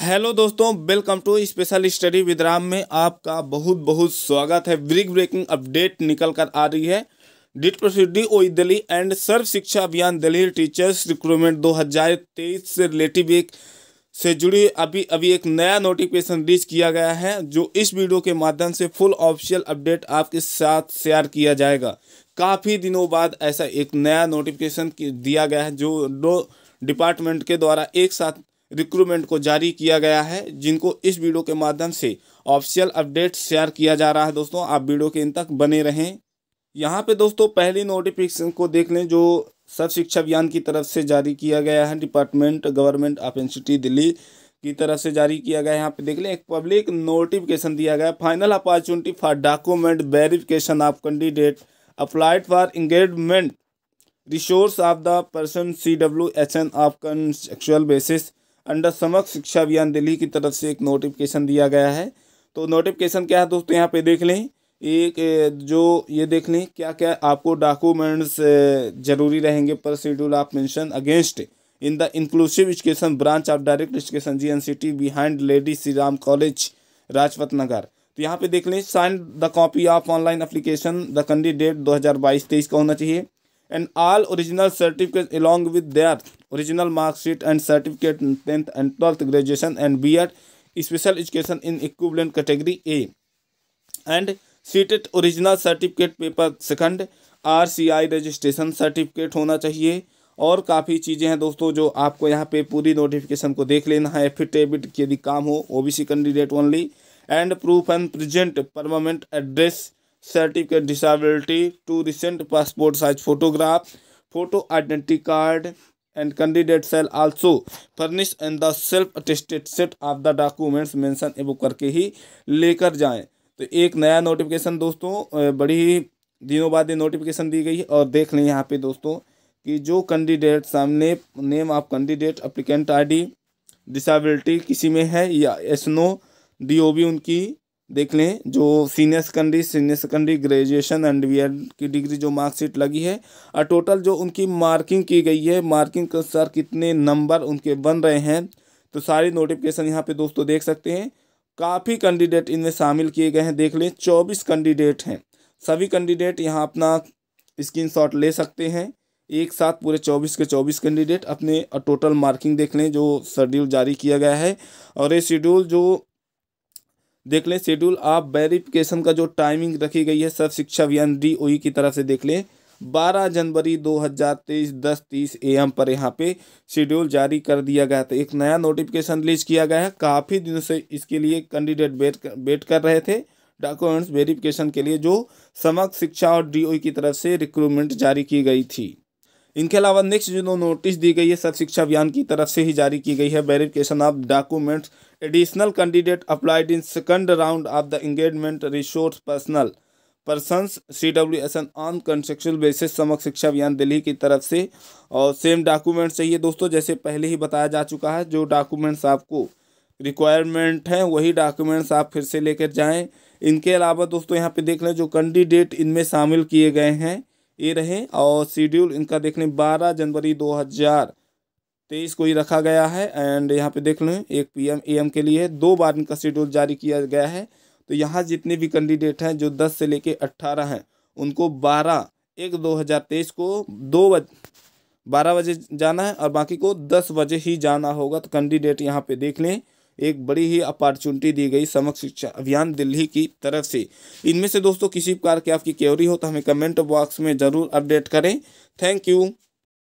Hello दोस्तों, welcome to special study with Ram में आपका बहुत बहुत स्वागत है। ब्रेक ब्रेकिंग अपडेट निकल कर आ रही है। DOE दिल्ली एंड सर्व शिक्षा अभियान दिल्ली टीचर्स रिक्रूटमेंट 2023 से रिलेटिव एक से जुड़ी अभी एक नया नोटिफिकेशन रिलीज किया गया है, जो इस वीडियो के माध्यम से फुल ऑफिशियल अपडेट आपके साथ शेयर किया जाएगा। काफ़ी दिनों बाद ऐसा एक नया नोटिफिकेशन दिया गया है, जो दो डिपार्टमेंट के द्वारा एक साथ रिक्रूटमेंट को जारी किया गया है, जिनको इस वीडियो के माध्यम से ऑफिशियल अपडेट शेयर किया जा रहा है। दोस्तों, आप वीडियो के अंत तक बने रहें। यहाँ पे दोस्तों पहली नोटिफिकेशन को देख लें, जो सर्व शिक्षा अभियान की तरफ से जारी किया गया है। Department government of NCT Delhi की तरफ से जारी किया गया है। यहाँ पे देख लें, एक पब्लिक नोटिफिकेशन दिया गया है। Final opportunity for document verification of candidate applied for engagement resource of the person CWH of contractual basis under Samagra Shiksha अभियान दिल्ली की तरफ से एक नोटिफिकेशन दिया गया है। तो नोटिफिकेशन क्या है दोस्तों, यहाँ पे देख लें, ये देख लें क्या क्या आपको डॉक्यूमेंट्स जरूरी रहेंगे पर schedule of mention against in the inclusive education branch of direct education GNC behind lady Shri Ram college Rajpat Nagar. तो यहाँ पे देख लें, sign the copy of online application the candidate 2022-23 का होना चाहिए and all original certificates along with their original mark sheet and certificate in 10th and 12th graduation and B.Ed special education in equivalent category A and sheeted original certificate paper second RCI registration certificate होना चाहिए। और काफ़ी चीज़ें हैं दोस्तों जो आपको यहाँ पे पूरी नोटिफिकेशन को देख लेना है। एफिडेविट यदि काम हो OBC candidate only and proof and present permanent address certificate disability two recent passport size photograph photo identity card and candidate shall also furnish and the self attested set of the documents mention above करके ही लेकर जाएं। तो एक नया notification दोस्तों, बड़ी दिनों बाद ये नोटिफिकेशन दी गई है। और देख लें यहाँ पे दोस्तों कि जो कैंडिडेट सामने name of candidate applicant ID disability किसी में है या SNO DOE उनकी देख लें, जो senior secondary graduation and B.Ed की डिग्री जो मार्कशीट लगी है और टोटल जो उनकी मार्किंग की गई है, मार्किंग के अनुसार कितने नंबर उनके बन रहे हैं। तो सारी नोटिफिकेशन यहाँ पे दोस्तों देख सकते हैं। काफ़ी कैंडिडेट इनमें शामिल किए गए हैं। देख लें 24 कैंडिडेट हैं। सभी कैंडिडेट यहाँ अपना स्क्रीनशॉट ले सकते हैं। एक साथ पूरे 24 के 24 कैंडिडेट अपने टोटल मार्किंग देख लें, जो शेड्यूल जारी किया गया है। और ये शेड्यूल जो देख लें, शेड्यूल ऑफ वेरिफिकेशन का जो टाइमिंग रखी गई है सर्व शिक्षा अभियान DOE की तरफ से देख लें, 12 जनवरी 2023 10:30 AM पर यहाँ पे शेड्यूल जारी कर दिया गया। तो एक नया नोटिफिकेशन रिलीज किया गया है। काफ़ी दिनों से इसके लिए कैंडिडेट वेट कर रहे थे डॉक्यूमेंट्स वेरिफिकेशन के लिए, जो समग्र शिक्षा और DOE की तरफ से रिक्रूटमेंट जारी की गई थी। इनके अलावा नेक्स्ट जो नोटिस दी गई है सर्व शिक्षा अभियान की तरफ से ही जारी की गई है, verification of documents additional candidate applied in second round of the engagement resource personal persons CWH on contractual basis Samagra Shiksha अभियान दिल्ली की तरफ से। और सेम डॉक्यूमेंट्स चाहिए दोस्तों, जैसे पहले ही बताया जा चुका है, जो डॉक्यूमेंट्स आपको रिक्वायरमेंट हैं वही डॉक्यूमेंट्स आप फिर से लेकर जाएँ। इनके अलावा दोस्तों यहाँ पे देख लें, जो कैंडिडेट इनमें शामिल किए गए हैं ये रहे। और शेड्यूल इनका देख लें 12 जनवरी 2023 को ही रखा गया है। एंड यहाँ पे देख लें 1 PM AM के लिए 2 बार इनका शेड्यूल जारी किया गया है। तो यहाँ जितने भी कैंडिडेट हैं जो 10 से लेके 18 हैं, उनको 12/1/2023 को 12 बजे जाना है और बाकी को 10 बजे ही जाना होगा। तो कैंडिडेट यहाँ पे देख लें, एक बड़ी ही अपॉर्चुनिटी दी गई समग्र शिक्षा अभियान दिल्ली की तरफ से। इनमें से दोस्तों किसी प्रकार की आपकी क्वेरी हो तो हमें कमेंट बॉक्स में ज़रूर अपडेट करें। Thank you.